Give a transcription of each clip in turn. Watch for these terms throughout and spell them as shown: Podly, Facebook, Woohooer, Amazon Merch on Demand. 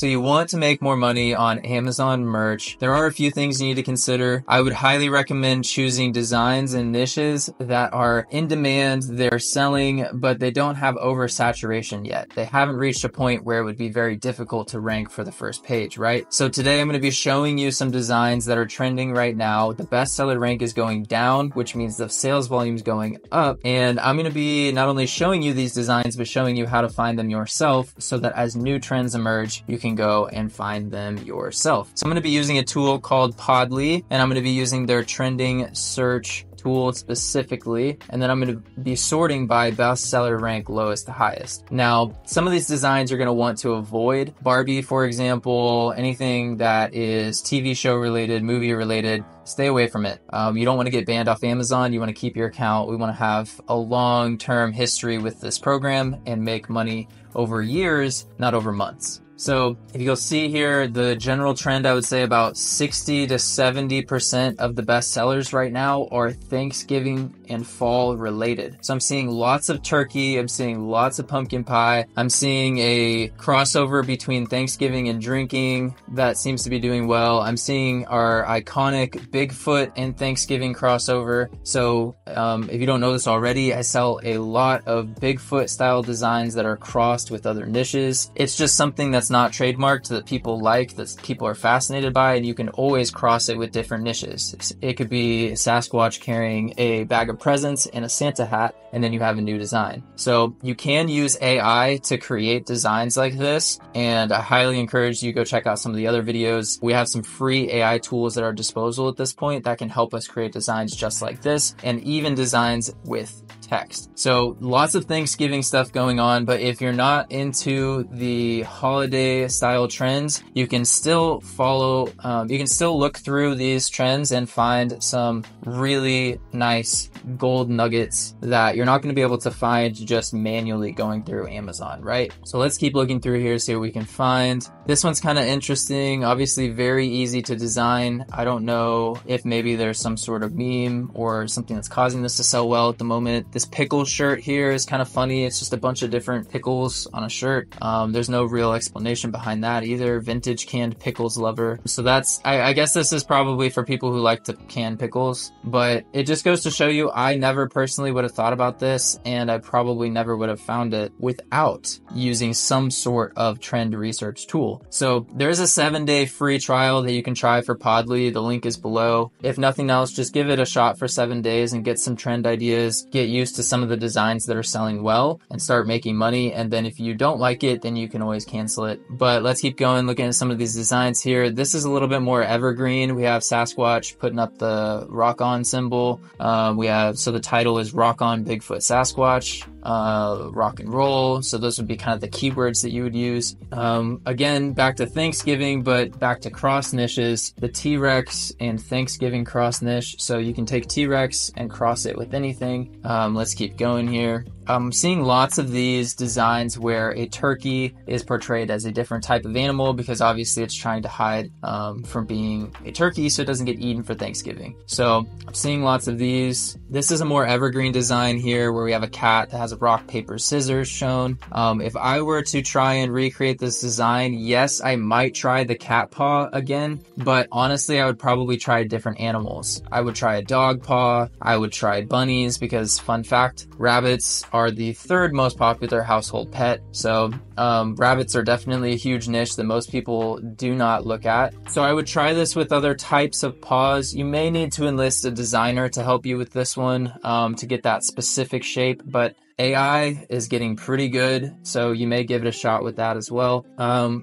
So you want to make more money on Amazon merch. There are a few things you need to consider. I would highly recommend choosing designs and niches that are in demand, they're selling, but they don't have oversaturation yet. They haven't reached a point where it would be very difficult to rank for the first page, right? So today I'm going to be showing you some designs that are trending right now. The bestseller rank is going down, which means the sales volume is going up. And I'm going to be not only showing you these designs, but showing you how to find them yourself so that as new trends emerge, you can go and find them yourself. So I'm going to be using a tool called Podly, and I'm going to be using their trending search tool specifically, and then I'm going to be sorting by bestseller rank lowest to highest. Now, some of these designs you're going to want to avoid. Barbie, for example, anything that is TV show related, movie related, stay away from it. You don't want to get banned off Amazon. You want to keep your account. We want to have a long-term history with this program and make money over years, not over months. So if you'll see here, the general trend, I would say about 60 to 70% of the best sellers right now are Thanksgiving and fall related. So I'm seeing lots of turkey. I'm seeing lots of pumpkin pie. I'm seeing a crossover between Thanksgiving and drinking that seems to be doing well. I'm seeing our iconic Bigfoot and Thanksgiving crossover. So if you don't know this already, I sell a lot of Bigfoot style designs that are crossed with other niches. It's just something that's not trademarked, that people like, that people are fascinated by, and you can always cross it with different niches. It could be Sasquatch carrying a bag of presents and a Santa hat, and then you have a new design. So you can use AI to create designs like this, and I highly encourage you go check out some of the other videos. We have some free AI tools at our disposal at this point that can help us create designs just like this, and even designs with text. So lots of Thanksgiving stuff going on, but if you're not into the holiday style trends, you can still follow, you can still look through these trends and find some really nice gold nuggets that you're not going to be able to find just manually going through Amazon, right? So let's keep looking through here, see what we can find. This one's kind of interesting, obviously very easy to design. I don't know if maybe there's some sort of meme or something that's causing this to sell well at the moment. This pickle shirt here is kind of funny. It's just a bunch of different pickles on a shirt. There's no real explanation behind that either. Vintage canned pickles lover. So that's, I guess this is probably for people who like to can pickles, but it just goes to show you, I never personally would have thought about this, and I probably never would have found it without using some sort of trend research tool. So there's a 7-day free trial that you can try for Podly. The link is below. If nothing else, just give it a shot for 7 days and get some trend ideas, get used to some of the designs that are selling well and start making money. And then if you don't like it, then you can always cancel it. But let's keep going, looking at some of these designs here. This is a little bit more evergreen. We have Sasquatch putting up the rock on symbol. We have, so the title is Rock on Bigfoot Sasquatch, rock and roll. So those would be kind of the keywords that you would use. Again, back to Thanksgiving, but back to cross niches, the T-Rex and Thanksgiving cross niche. So you can take T-Rex and cross it with anything. Let's keep going here. I'm seeing lots of these designs where a turkey is portrayed as a different type of animal because obviously it's trying to hide from being a turkey so it doesn't get eaten for Thanksgiving. So I'm seeing lots of these. This is a more evergreen design here where we have a cat that has a rock, paper, scissors shown. If I were to try and recreate this design, yes, I might try the cat paw again, but honestly, I would probably try different animals. I would try a dog paw. I would try bunnies because, fun fact, rabbits are the third most popular household pet. So rabbits are definitely a huge niche that most people do not look at. So I would try this with other types of paws. You may need to enlist a designer to help you with this one to get that specific shape, but AI is getting pretty good, so you may give it a shot with that as well.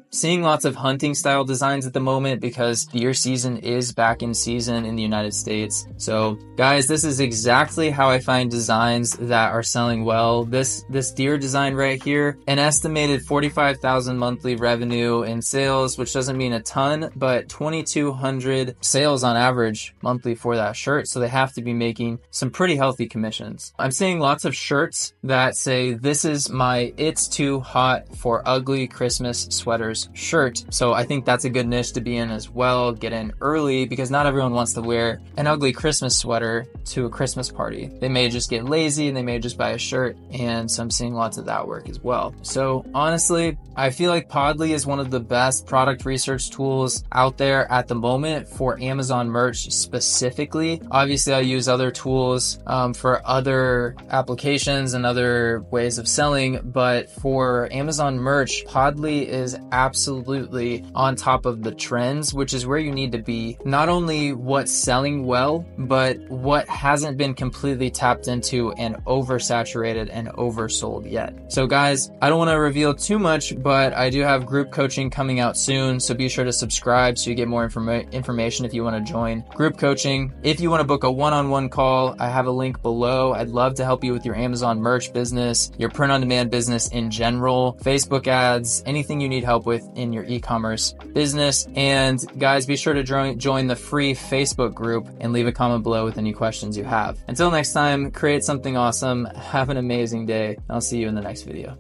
Seeing lots of hunting style designs at the moment because deer season is back in season in the United States. So guys, this is exactly how I find designs that are selling well. This deer design right here, an estimated 45,000 monthly revenue in sales, which doesn't mean a ton, but 2,200 sales on average monthly for that shirt. So they have to be making some pretty healthy commissions. I'm seeing lots of shirts that say, this is my It's Too Hot for Ugly Christmas Sweaters shirt. So I think that's a good niche to be in as well. Get in early, because not everyone wants to wear an ugly Christmas sweater to a Christmas party. They may just get lazy and they may just buy a shirt. And so I'm seeing lots of that work as well. So honestly, I feel like Podly is one of the best product research tools out there at the moment for Amazon merch specifically. Obviously, I use other tools for other applications and other ways of selling, but for Amazon merch, Podly is absolutely on top of the trends, which is where you need to be. Not only what's selling well, but what hasn't been completely tapped into and oversaturated and oversold yet. So guys, I don't want to reveal too much, but I do have group coaching coming out soon. So be sure to subscribe so you get more information if you want to join group coaching. If you want to book a one-on-one call, I have a link below. I'd love to help you with your Amazon merch business, your print on demand business in general, Facebook ads, anything you need help with in your e-commerce business. And guys, be sure to join the free Facebook group and leave a comment below with any questions you have. Until next time, create something awesome. Have an amazing day. I'll see you in the next video.